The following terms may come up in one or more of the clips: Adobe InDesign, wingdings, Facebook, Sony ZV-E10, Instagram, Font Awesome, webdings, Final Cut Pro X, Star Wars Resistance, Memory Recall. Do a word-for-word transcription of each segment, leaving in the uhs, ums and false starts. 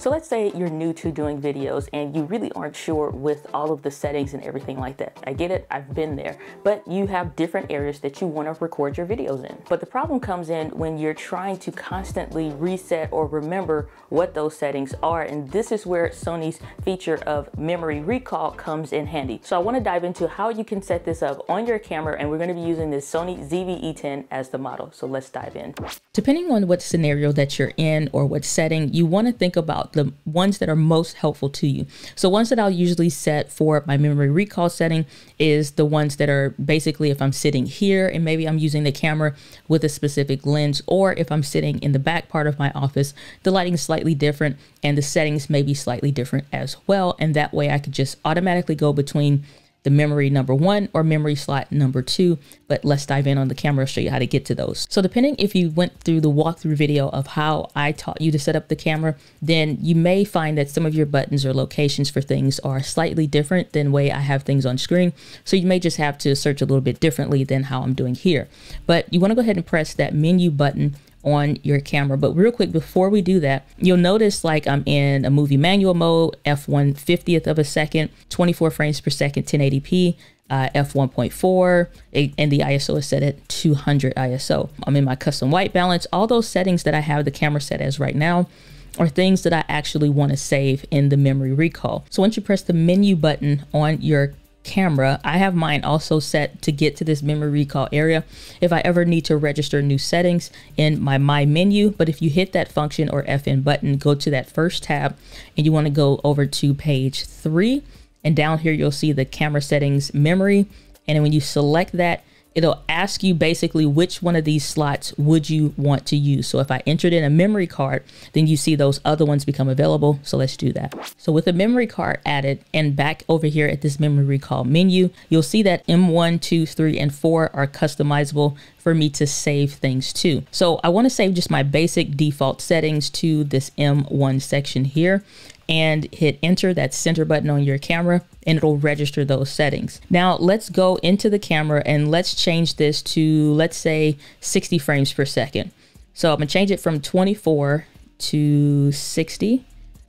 So let's say you're new to doing videos and you really aren't sure with all of the settings and everything like that. I get it, I've been there, but you have different areas that you want to record your videos in. But the problem comes in when you're trying to constantly reset or remember what those settings are. And this is where Sony's feature of memory recall comes in handy. So I want to dive into how you can set this up on your camera, and we're going to be using this Sony Z V E ten as the model. So let's dive in. Depending on what scenario that you're in or what setting, you want to think about the ones that are most helpful to you. So ones that I'll usually set for my memory recall setting is the ones that are basically if I'm sitting here and maybe I'm using the camera with a specific lens, or if I'm sitting in the back part of my office, the lighting is slightly different and the settings may be slightly different as well. And that way I could just automatically go between the memory number one or memory slot number two. But let's dive in on the camera, show you how to get to those. So depending if you went through the walkthrough video of how I taught you to set up the camera, then you may find that some of your buttons or locations for things are slightly different than the way I have things on screen. So you may just have to search a little bit differently than how I'm doing here. But you want to go ahead and press that menu button on your camera. But real quick, before we do that, you'll notice like I'm in a movie manual mode, f one fiftieth of a second, twenty-four frames per second, ten eighty p, uh, f one point four, and the I S O is set at two hundred I S O. I'm in my custom white balance. All those settings that I have the camera set as right now are things that I actually want to save in the memory recall. So once you press the menu button on your camera, I have mine also set to get to this memory recall area if I ever need to register new settings in my my menu. But if you hit that function or F N button, go to that first tab and you want to go over to page three, and down here you'll see the camera settings memory, and then when you select that, it'll ask you basically which one of these slots would you want to use. So if I entered in a memory card, then you see those other ones become available. So let's do that. So with a memory card added, and back over here at this memory recall menu, you'll see that M one, two, three, and four are customizable for me to save things to. So I want to save just my basic default settings to this M one section here, and hit enter, that center button on your camera, and it'll register those settings. Now let's go into the camera and let's change this to, let's say, sixty frames per second. So I'm gonna change it from twenty-four to sixty,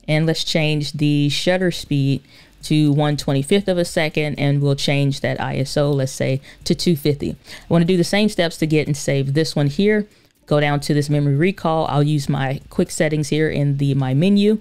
and let's change the shutter speed to one twenty-fifth of a second, and we'll change that I S O, let's say, to two fifty. I wanna do the same steps to get and save this one here. Go down to this memory recall. I'll use my quick settings here in the My Menu.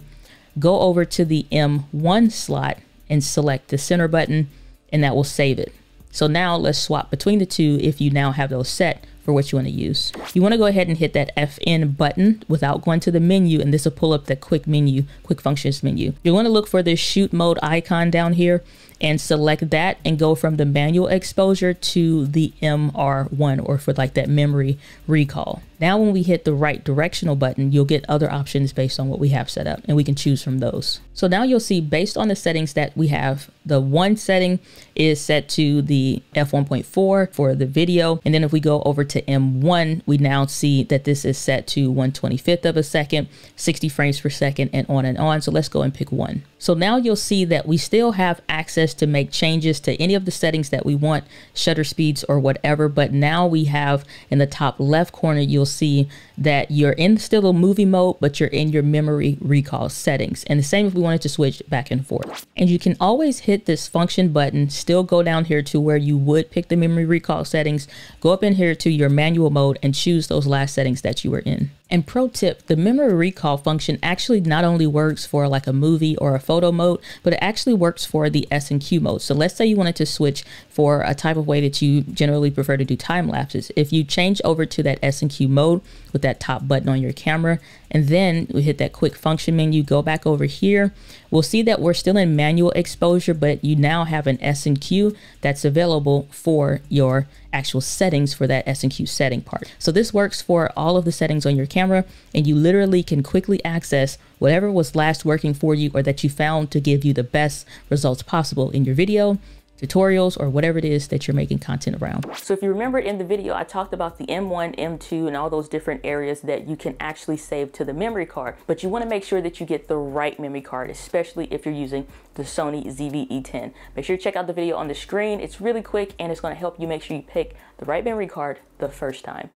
Go over to the M one slot and select the center button, and that will save it. So now let's swap between the two if you now have those set for what you want to use. You want to go ahead and hit that F N button without going to the menu, and this will pull up the quick menu, quick functions menu. You want to look for this shoot mode icon down here and select that, and go from the manual exposure to the M R one, or for like that memory recall. Now when we hit the right directional button, you'll get other options based on what we have set up, and we can choose from those. So now you'll see, based on the settings that we have, the one setting is set to the f one point four for the video. And then if we go over to M one, we now see that this is set to one twenty-fifth of a second, sixty frames per second, and on and on. So let's go and pick one. So now you'll see that we still have access to make changes to any of the settings that we want, shutter speeds or whatever. But now we have, in the top left corner, you'll see that you're in still a movie mode, but you're in your memory recall settings. And the same if we wanted to switch back and forth. And you can always hit this function button, still go down here to where you would pick the memory recall settings, go up in here to your manual mode, and choose those last settings that you were in. And pro tip, the memory recall function actually not only works for like a movie or a photo mode, but it actually works for the S and Q mode. So let's say you wanted to switch for a type of way that you generally prefer to do time lapses. If you change over to that S and Q mode with that top button on your camera, and then we hit that quick function menu, go back over here, we'll see that we're still in manual exposure, but you now have an S and Q that's available for your actual settings for that S and Q setting part. So this works for all of the settings on your camera, and you literally can quickly access whatever was last working for you, or that you found to give you the best results possible in your video, tutorials, or whatever it is that you're making content around. So if you remember in the video, I talked about the M one, M two, and all those different areas that you can actually save to the memory card, but you wanna make sure that you get the right memory card, especially if you're using the Sony Z V E ten. Make sure you check out the video on the screen. It's really quick, and it's gonna help you make sure you pick the right memory card the first time.